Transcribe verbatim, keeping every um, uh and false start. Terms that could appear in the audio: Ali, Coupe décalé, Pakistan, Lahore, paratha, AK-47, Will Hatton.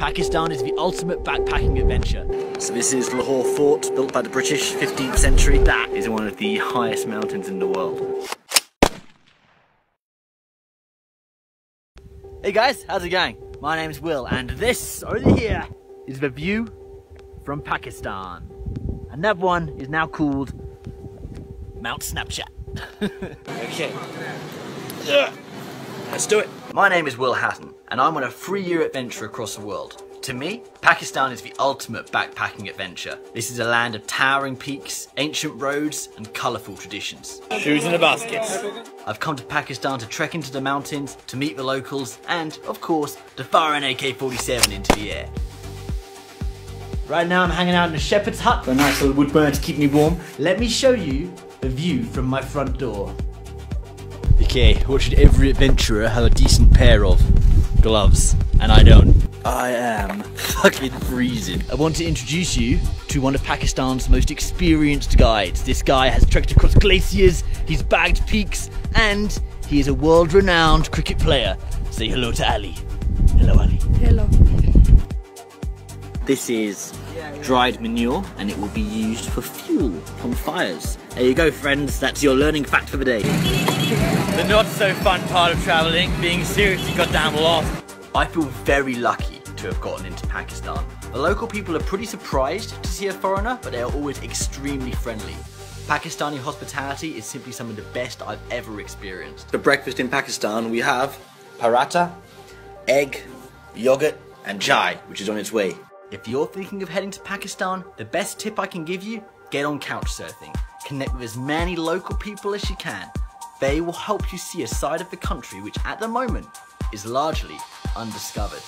Pakistan is the ultimate backpacking adventure. So this is Lahore Fort, built by the British, fifteenth century. That is one of the highest mountains in the world. Hey guys, how's it going? My name's Will, and this over here is the view from Pakistan. And that one is now called Mount Snapchat. Okay. Yeah. Let's do it. My name is Will Hatton, and I'm on a three-year adventure across the world. To me, Pakistan is the ultimate backpacking adventure. This is a land of towering peaks, ancient roads, and colourful traditions. Shoes in the baskets. I've come to Pakistan to trek into the mountains, to meet the locals, and, of course, to fire an A K forty-seven into the air. Right now I'm hanging out in a shepherd's hut, got a nice little wood burner to keep me warm. Let me show you the view from my front door. Okay, what should every adventurer have a decent pair of? Gloves. And I don't. I am fucking freezing. I want to introduce you to one of Pakistan's most experienced guides. This guy has trekked across glaciers, he's bagged peaks, and he is a world-renowned cricket player. Say hello to Ali. Hello, Ali. Hello. This is dried manure, and it will be used for fuel on fires. There you go, friends, that's your learning fact for the day. The not so fun part of travelling, being seriously goddamn lost. I feel very lucky to have gotten into Pakistan. The local people are pretty surprised to see a foreigner, but they are always extremely friendly. Pakistani hospitality is simply some of the best I've ever experienced. For breakfast in Pakistan, we have paratha, egg, yogurt, and chai, which is on its way. If you're thinking of heading to Pakistan, the best tip I can give you, get on couch surfing. Connect with as many local people as you can. They will help you see a side of the country which at the moment is largely undiscovered.